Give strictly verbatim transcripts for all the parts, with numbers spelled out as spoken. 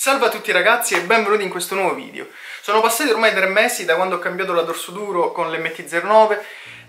Salve a tutti ragazzi e benvenuti in questo nuovo video. Sono passati ormai tre mesi da quando ho cambiato la Dorsoduro con l'M T zero nove,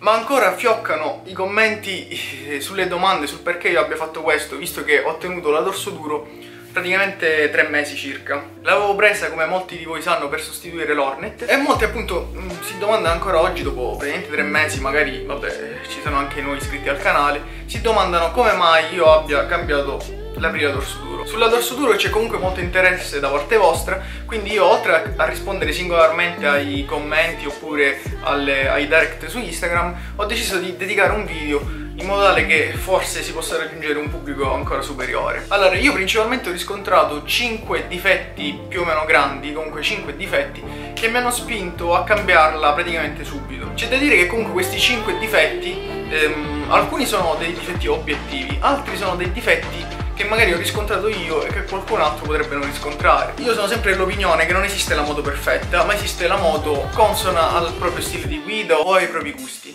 ma ancora fioccano i commenti sulle domande sul perché io abbia fatto questo, visto che ho tenuto la Dorsoduro praticamente tre mesi circa. L'avevo presa, come molti di voi sanno, per sostituire l'Hornet e molti appunto si domandano ancora oggi, dopo praticamente tre mesi, magari vabbè ci sono anche noi iscritti al canale, si domandano come mai io abbia cambiato l'Aprilia Dorsoduro. Sulla Dorsoduro c'è comunque molto interesse da parte vostra, quindi io, oltre a rispondere singolarmente ai commenti oppure alle, ai direct su Instagram, ho deciso di dedicare un video in modo tale che forse si possa raggiungere un pubblico ancora superiore. Allora, io principalmente ho riscontrato cinque difetti più o meno grandi, comunque cinque difetti che mi hanno spinto a cambiarla praticamente subito. C'è da dire che comunque questi cinque difetti, ehm, alcuni sono dei difetti obiettivi, altri sono dei difetti che magari ho riscontrato io e che qualcun altro potrebbe non riscontrare. Io sono sempre dell'opinione che non esiste la moto perfetta, ma esiste la moto consona al proprio stile di guida o ai propri gusti.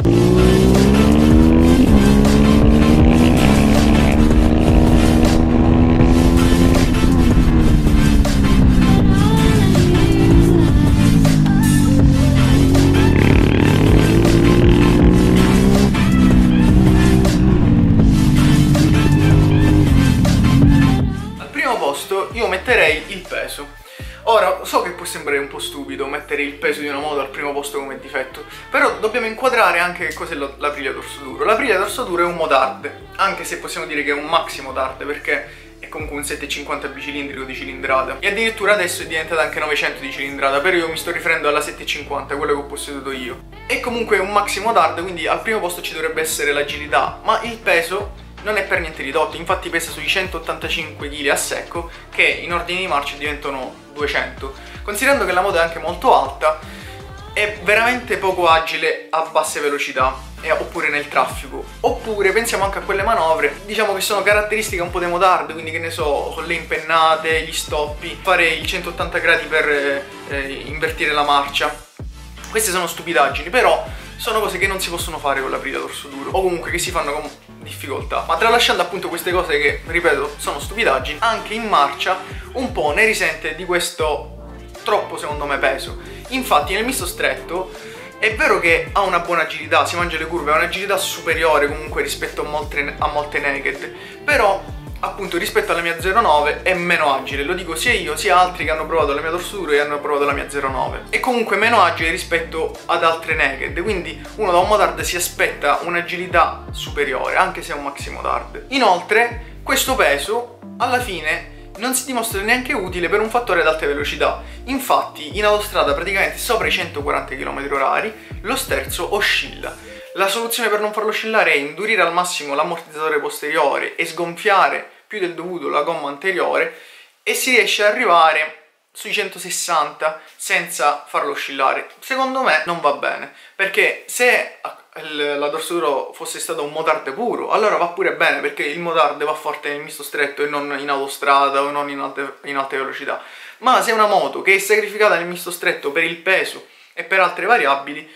Io metterei il peso. Ora, so che può sembrare un po' stupido mettere il peso di una moto al primo posto come difetto, però dobbiamo inquadrare anche che cos'è l'Aprilia Dorsoduro. L'Aprilia Dorsoduro è un motard, anche se possiamo dire che è un maxi motard, perché è comunque un settecentocinquanta bicilindrico di cilindrata, e addirittura adesso è diventata anche novecento di cilindrata, però io mi sto riferendo alla settecentocinquanta, quella che ho posseduto io. È comunque un maxi motard, quindi al primo posto ci dovrebbe essere l'agilità, ma il peso non è per niente ridotto, infatti pesa sui centottantacinque chili a secco, che in ordine di marcia diventano duecento. Considerando che la moto è anche molto alta, è veramente poco agile a basse velocità, eh, oppure nel traffico. Oppure pensiamo anche a quelle manovre, diciamo che sono caratteristiche un po' dei motard, quindi che ne so, con le impennate, gli stoppi, fare il centottanta gradi per eh, invertire la marcia. Queste sono stupidaggini, però sono cose che non si possono fare con l'Aprilia Dorsoduro, o comunque che si fanno con difficoltà. Ma tralasciando appunto queste cose che, ripeto, sono stupidaggini, anche in marcia un po' ne risente di questo troppo, secondo me, peso. Infatti nel misto stretto è vero che ha una buona agilità, si mangia le curve, ha un'agilità superiore comunque rispetto a molte, a molte naked, però appunto rispetto alla mia zero nove è meno agile, lo dico sia io sia altri che hanno provato la mia Dorsoduro e hanno provato la mia zero nove. È comunque meno agile rispetto ad altre naked, quindi uno da un motard si aspetta un'agilità superiore, anche se è un maxi motard. Inoltre questo peso alla fine non si dimostra neanche utile per un fattore ad alte velocità. Infatti in autostrada praticamente sopra i centoquaranta chilometri orari lo sterzo oscilla. La soluzione per non farlo oscillare è indurire al massimo l'ammortizzatore posteriore e sgonfiare più del dovuto la gomma anteriore, e si riesce ad arrivare sui centosessanta senza farlo oscillare. Secondo me non va bene, perché se la Dorsoduro fosse stata un motard puro, allora va pure bene, perché il motard va forte nel misto stretto e non in autostrada o non in alte, in alte velocità. Ma se è una moto che è sacrificata nel misto stretto per il peso e per altre variabili,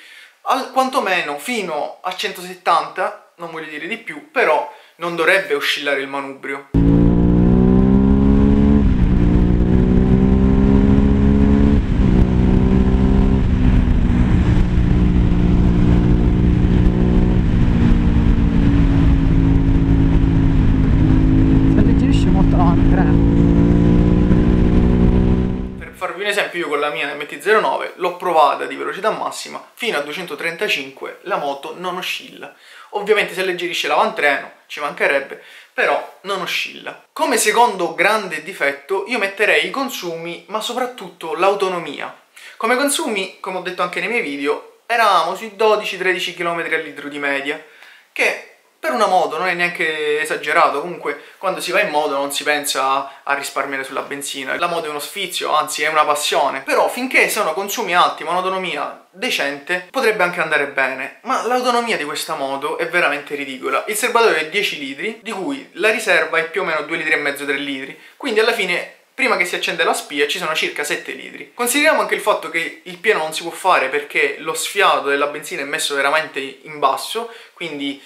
al quantomeno fino a centosettanta, non voglio dire di più, però non dovrebbe oscillare il manubrio. Esempio, io con la mia M T zero nove l'ho provata di velocità massima fino a duecentotrentacinque, la moto non oscilla. Ovviamente si alleggerisce l'avantreno, ci mancherebbe, però non oscilla. Come secondo grande difetto io metterei i consumi, ma soprattutto l'autonomia. Come consumi, come ho detto anche nei miei video, eravamo sui dodici tredici chilometri al litro di media, che per una moto non è neanche esagerato. Comunque quando si va in moto non si pensa a risparmiare sulla benzina, la moto è uno sfizio, anzi è una passione, però finché sono consumi alti ma un'autonomia decente potrebbe anche andare bene. Ma l'autonomia di questa moto è veramente ridicola. Il serbatoio è dieci litri, di cui la riserva è più o meno due litri e mezzo tre litri, quindi alla fine prima che si accende la spia ci sono circa sette litri. Consideriamo anche il fatto che il pieno non si può fare perché lo sfiato della benzina è messo veramente in basso, quindi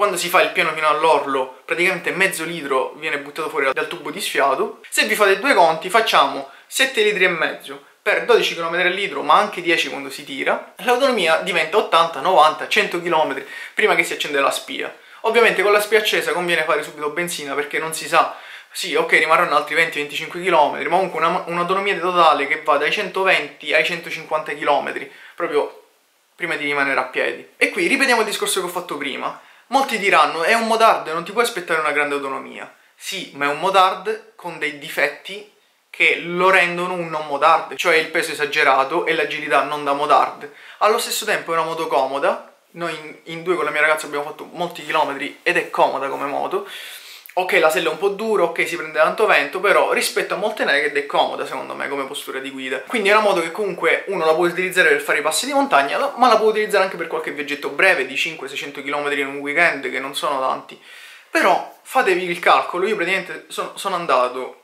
quando si fa il piano fino all'orlo praticamente mezzo litro viene buttato fuori dal tubo di sfiato. Se vi fate due conti facciamo sette litri e mezzo per dodici chilometri al litro, ma anche dieci quando si tira, l'autonomia diventa ottanta, novanta, cento chilometri prima che si accenda la spia. Ovviamente con la spia accesa conviene fare subito benzina, perché non si sa, sì ok rimarranno altri venti venticinque chilometri, ma comunque un'autonomia totale che va dai centoventi ai centocinquanta chilometri, proprio prima di rimanere a piedi. E qui ripetiamo il discorso che ho fatto prima. Molti diranno, è un motard, non ti puoi aspettare una grande autonomia. Sì, ma è un motard con dei difetti che lo rendono un non motard, cioè il peso esagerato e l'agilità non da motard. Allo stesso tempo è una moto comoda, noi in, in due con la mia ragazza abbiamo fatto molti chilometri ed è comoda come moto. Ok, la sella è un po' dura, ok si prende tanto vento, però rispetto a molte naked è comoda secondo me come postura di guida. Quindi è una moto che comunque uno la può utilizzare per fare i passi di montagna, ma la può utilizzare anche per qualche viaggetto breve di cinquecento seicento chilometri in un weekend, che non sono tanti. Però fatevi il calcolo, io praticamente sono, sono andato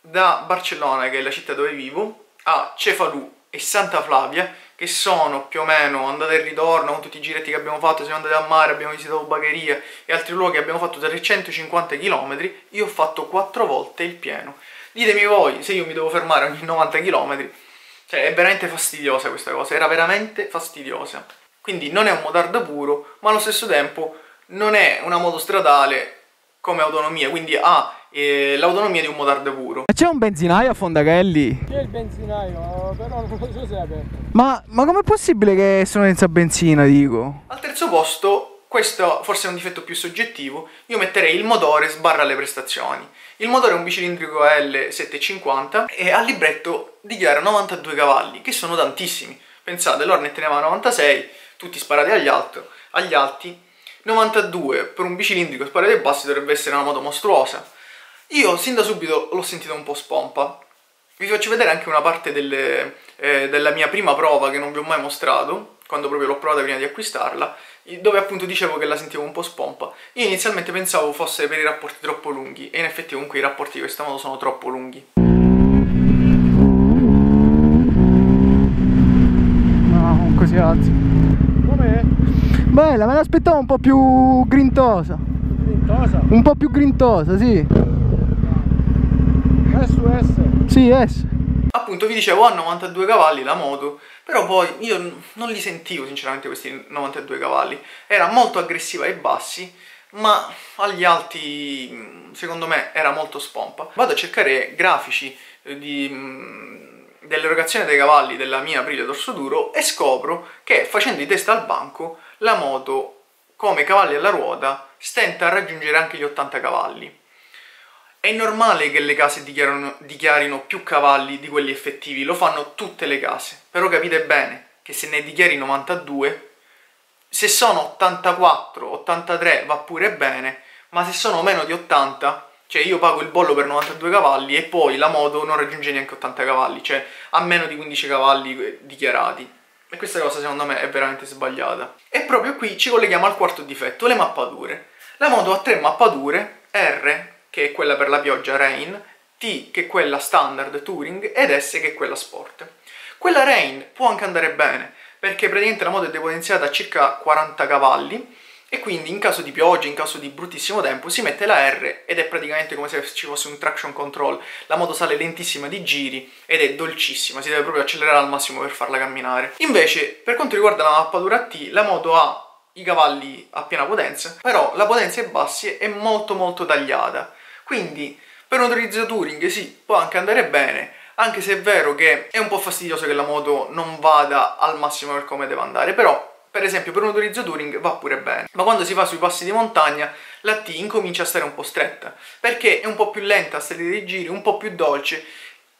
da Barcellona, che è la città dove vivo, a Cefalù e Santa Flavia, che sono più o meno andate e ritorno con tutti i giretti che abbiamo fatto, siamo andati al mare, abbiamo visitato Bagheria e altri luoghi, abbiamo fatto trecentocinquanta chilometri, io ho fatto quattro volte il pieno. Ditemi voi se io mi devo fermare ogni novanta chilometri, cioè è veramente fastidiosa questa cosa, era veramente fastidiosa. Quindi non è un motard puro, ma allo stesso tempo non è una moto stradale come autonomia, quindi ha eh, l'autonomia di un motard puro. Ma c'è un benzinaio a Fondachelli? C'è il benzinaio, però non lo so se è aperto. Ma, ma com'è possibile che sono senza benzina, dico? Al terzo posto, questo forse è un difetto più soggettivo, io metterei il motore sbarra le prestazioni. Il motore è un bicilindrico L settecentocinquanta e al libretto dichiara novantadue cavalli, che sono tantissimi. Pensate, loro ne teneva novantasei, tutti sparati agli, alto, agli alti. novantadue per un bicilindrico sparato ai bassi dovrebbe essere una moto mostruosa. Io sin da subito l'ho sentita un po' spompa. Vi faccio vedere anche una parte delle, eh, della mia prima prova che non vi ho mai mostrato, quando proprio l'ho provata prima di acquistarla, dove appunto dicevo che la sentivo un po' spompa. Io inizialmente pensavo fosse per i rapporti troppo lunghi, e in effetti comunque i rapporti di questa moto sono troppo lunghi. No, non così alzi. Com'è? Bella, me l'aspettavo un po' più grintosa. Grintosa? Un po' più grintosa, sì. S S. Sì, S. Appunto vi dicevo, ha novantadue cavalli la moto, però poi io non li sentivo sinceramente questi novantadue cavalli. Era molto aggressiva ai bassi, ma agli alti secondo me era molto spompa. Vado a cercare grafici dell'erogazione dei cavalli della mia Aprilia Dorsoduro e scopro che facendo i test al banco la moto come cavalli alla ruota stenta a raggiungere anche gli ottanta cavalli. È normale che le case dichiarino, dichiarino più cavalli di quelli effettivi, lo fanno tutte le case, però capite bene che se ne dichiari novantadue, se sono ottantaquattro, ottantatré va pure bene, ma se sono meno di ottanta, cioè io pago il bollo per novantadue cavalli e poi la moto non raggiunge neanche ottanta cavalli, cioè ha meno di quindici cavalli dichiarati. E questa cosa secondo me è veramente sbagliata. E proprio qui ci colleghiamo al quarto difetto, le mappature. La moto ha tre mappature, R, che è quella per la pioggia, Rain, T, che è quella standard, Touring, ed S, che è quella sport. Quella Rain può anche andare bene, perché praticamente la moto è depotenziata a circa quaranta cavalli, e quindi in caso di pioggia, in caso di bruttissimo tempo, si mette la R, ed è praticamente come se ci fosse un traction control. La moto sale lentissima di giri, ed è dolcissima, si deve proprio accelerare al massimo per farla camminare. Invece, per quanto riguarda la mappatura T, la moto ha i cavalli a piena potenza, però la potenza ai bassi è molto molto tagliata. Quindi per un utilizzo touring sì, può anche andare bene, anche se è vero che è un po' fastidioso che la moto non vada al massimo per come deve andare, però per esempio per un utilizzo touring va pure bene. Ma quando si va sui passi di montagna la T incomincia a stare un po' stretta, perché è un po' più lenta a salire i giri, un po' più dolce,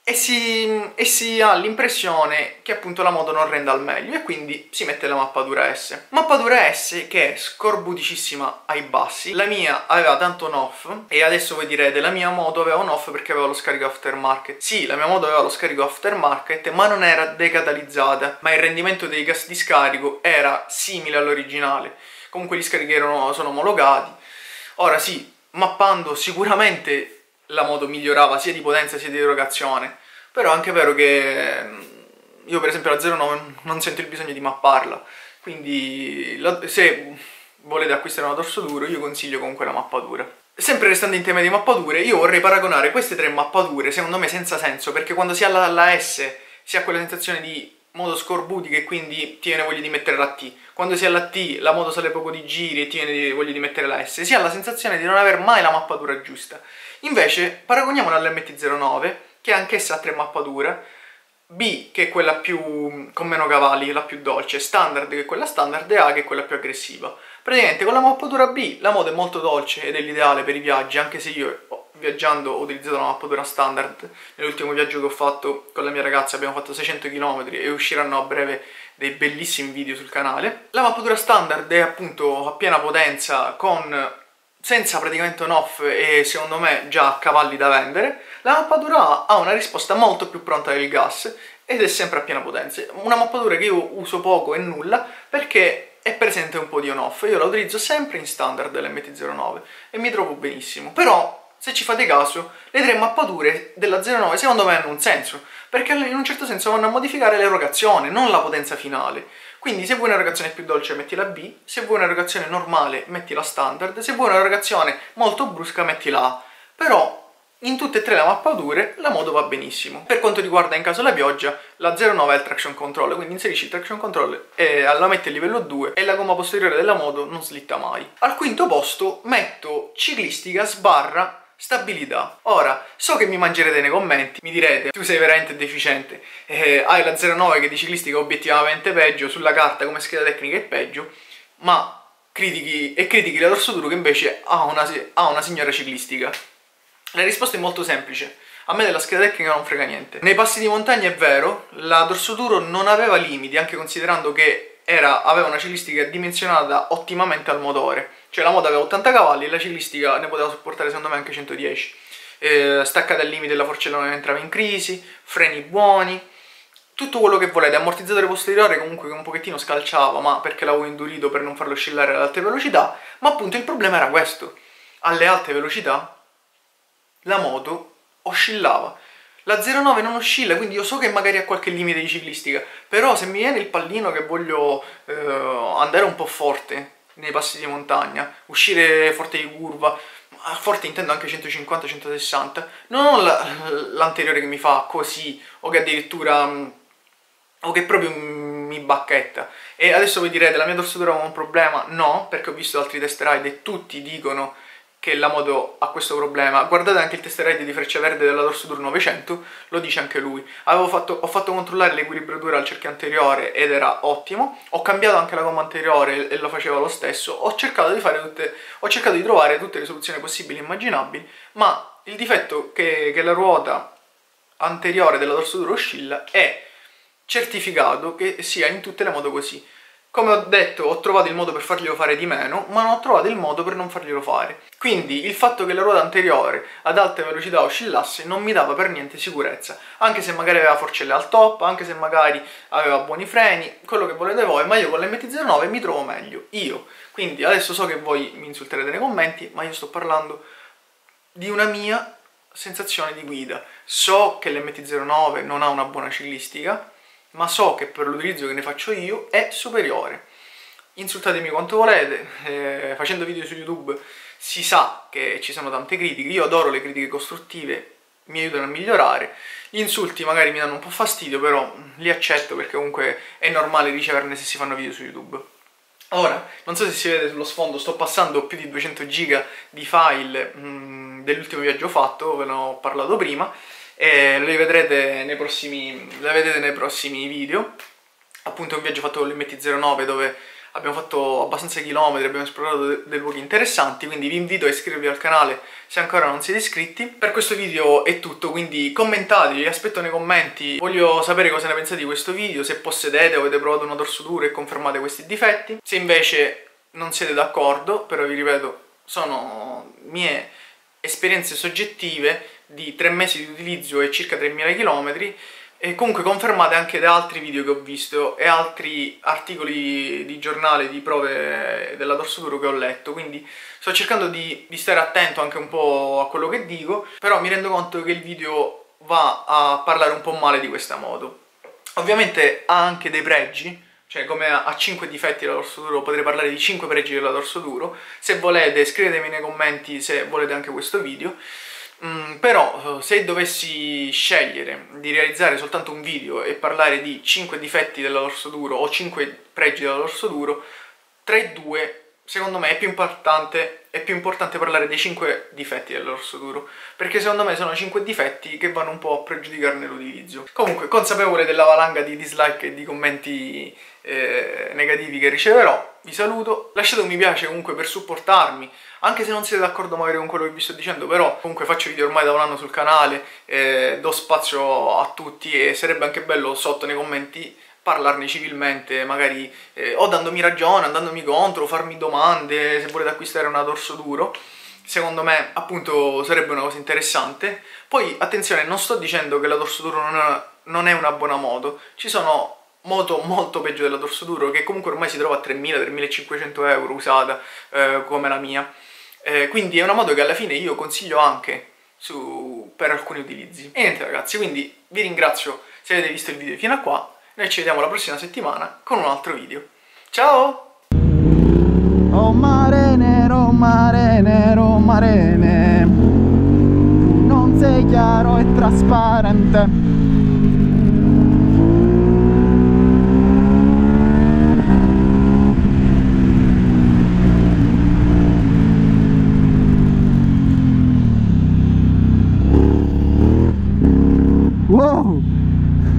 e si, e si ha l'impressione che appunto la moto non renda al meglio, e quindi si mette la mappatura S. Mappatura S che è scorbuticissima ai bassi. La mia aveva tanto on off, e adesso voi direte la mia moto aveva on off perché aveva lo scarico aftermarket. Sì, la mia moto aveva lo scarico aftermarket, ma non era decatalizzata, ma il rendimento dei gas di scarico era simile all'originale. Comunque gli scarichi erano, sono omologati. Ora sì, mappando sicuramente la moto migliorava sia di potenza sia di erogazione, però è anche vero che io per esempio la zero nove non sento il bisogno di mapparla, quindi se volete acquistare una dorsoduro, io consiglio comunque la mappatura. Sempre restando in tema di mappature, io vorrei paragonare queste tre mappature, secondo me senza senso, perché quando si ha la, la S si ha quella sensazione di moto scorbutica e quindi ti viene voglia di mettere la T, quando si ha la T la moto sale poco di giri e ti viene voglia di mettere la S, si ha la sensazione di non aver mai la mappatura giusta. Invece paragoniamola all'M T zero nove, che anch'essa ha tre mappature, B che è quella più con meno cavalli, la più dolce, standard che è quella standard e A che è quella più aggressiva. Praticamente con la mappatura B la moto è molto dolce ed è l'ideale per i viaggi, anche se io viaggiando ho utilizzato la mappatura standard. Nell'ultimo viaggio che ho fatto con la mia ragazza abbiamo fatto seicento chilometri e usciranno a breve dei bellissimi video sul canale. La mappatura standard è appunto a piena potenza, con senza praticamente un off e secondo me già a cavalli da vendere. La mappatura A ha una risposta molto più pronta del gas ed è sempre a piena potenza. Una mappatura che io uso poco e nulla perché è presente un po' di on-off. Io la utilizzo sempre in standard dell'M T zero nove e mi trovo benissimo. Però, se ci fate caso, le tre mappature della zero nove secondo me hanno un senso, perché in un certo senso vanno a modificare l'erogazione, non la potenza finale. Quindi se vuoi un'erogazione più dolce metti la B, se vuoi un'erogazione normale metti la standard, se vuoi un'erogazione molto brusca metti la A. Però in tutte e tre le mappature la moto va benissimo. Per quanto riguarda in caso la pioggia, la zero nove è il traction control, quindi inserisci il traction control e la metti a livello due e la gomma posteriore della moto non slitta mai. Al quinto posto metto ciclistica sbarra stabilità. Ora, so che mi mangerete nei commenti, mi direte tu sei veramente deficiente, eh, hai la zero nove che di ciclistica è obiettivamente peggio, sulla carta come scheda tecnica è peggio, ma critichi e critichi la Dorsoduro che invece ha una, ha una signora ciclistica. La risposta è molto semplice, a me della scheda tecnica non frega niente. Nei passi di montagna è vero, la Dorsoduro non aveva limiti, anche considerando che era, aveva una ciclistica dimensionata ottimamente al motore, cioè la moto aveva ottanta cavalli e la ciclistica ne poteva sopportare secondo me anche centodieci. Eh, staccata al limite, la forcella non entrava in crisi, freni buoni, tutto quello che volete, ammortizzatore posteriore comunque che un pochettino scalciava, ma perché l'avevo indurito per non farlo oscillare ad alte velocità, ma appunto il problema era questo, alle alte velocità la moto oscillava. La zero nove non oscilla, quindi io so che magari ha qualche limite di ciclistica, però se mi viene il pallino che voglio eh, andare un po' forte nei passi di montagna, uscire forte di curva, forte intendo anche centocinquanta centosessanta, non ho l'anteriore che mi fa così, o che addirittura, o che proprio mi bacchetta. E adesso voi direte, la mia Dorsoduro aveva un problema? No, perché ho visto altri test ride e tutti dicono che la moto ha questo problema. Guardate anche il test ride di Frecciaverde della Dorsoduro novecento, lo dice anche lui. Avevo fatto, ho fatto controllare l'equilibratura al cerchio anteriore ed era ottimo, ho cambiato anche la gomma anteriore e lo faceva lo stesso, ho cercato di fare tutte, ho cercato di trovare tutte le soluzioni possibili e immaginabili, ma il difetto che, che la ruota anteriore della Dorsoduro oscilla è certificato che sia in tutte le moto così. Come ho detto, ho trovato il modo per farglielo fare di meno, ma non ho trovato il modo per non farglielo fare. Quindi il fatto che la ruota anteriore ad alte velocità oscillasse non mi dava per niente sicurezza, anche se magari aveva forcelle al top, anche se magari aveva buoni freni, quello che volete voi, ma io con l'M T zero nove mi trovo meglio, io. Quindi adesso so che voi mi insulterete nei commenti, ma io sto parlando di una mia sensazione di guida. So che l'M T zero nove non ha una buona ciclistica, ma so che per l'utilizzo che ne faccio io è superiore. Insultatemi quanto volete, eh, facendo video su YouTube si sa che ci sono tante critiche, io adoro le critiche costruttive, mi aiutano a migliorare, gli insulti magari mi danno un po' fastidio, però li accetto perché comunque è normale riceverne se si fanno video su YouTube. Ora, non so se si vede sullo sfondo, sto passando più di duecento giga di file mh, dell'ultimo viaggio fatto, ve ne ho parlato prima, e le vedrete nei prossimi, le vedrete nei prossimi video. Appunto un viaggio fatto con l'M T zero nove dove abbiamo fatto abbastanza chilometri, abbiamo esplorato dei de luoghi interessanti, quindi vi invito a iscrivervi al canale se ancora non siete iscritti. Per questo video è tutto, quindi commentatevi, vi aspetto nei commenti, voglio sapere cosa ne pensate di questo video, se possedete o avete provato una dorsoduro e confermate questi difetti, se invece non siete d'accordo, però vi ripeto, sono mie esperienze soggettive di tre mesi di utilizzo e circa tremila chilometri, e comunque confermate anche da altri video che ho visto e altri articoli di giornale di prove della Dorsoduro che ho letto, quindi sto cercando di, di stare attento anche un po' a quello che dico, però mi rendo conto che il video va a parlare un po' male di questa moto. Ovviamente ha anche dei pregi, Cioè, come ha cinque difetti la Dorsoduro, potrei parlare di cinque pregi della Dorsoduro. Se volete scrivetemi nei commenti se volete anche questo video. Mm, però se dovessi scegliere di realizzare soltanto un video e parlare di cinque difetti della Dorsoduro o cinque pregi della Dorsoduro, tra i due secondo me è più importante, è più importante parlare dei cinque difetti della Dorsoduro, perché secondo me sono cinque difetti che vanno un po' a pregiudicarne l'utilizzo. Comunque, consapevole della valanga di dislike e di commenti eh, negativi che riceverò, vi saluto. Lasciate un mi piace comunque per supportarmi, anche se non siete d'accordo magari con quello che vi sto dicendo, però comunque faccio video ormai da un anno sul canale, eh, do spazio a tutti e sarebbe anche bello sotto nei commenti parlarne civilmente, magari eh, o dandomi ragione, andandomi contro, farmi domande se volete acquistare una Dorsoduro. Secondo me appunto sarebbe una cosa interessante. Poi attenzione, non sto dicendo che la Dorsoduro non è, non è una buona moto, ci sono moto molto peggio della Dorsoduro, che comunque ormai si trova a tremila tremilacinquecento euro usata, eh, come la mia, eh, quindi è una moto che alla fine io consiglio anche su, per alcuni utilizzi. E niente ragazzi, quindi vi ringrazio se avete visto il video fino a qua, noi ci vediamo la prossima settimana con un altro video. Ciao! Oh mare nero, mare nero, mare nero, non sei chiaro e trasparente.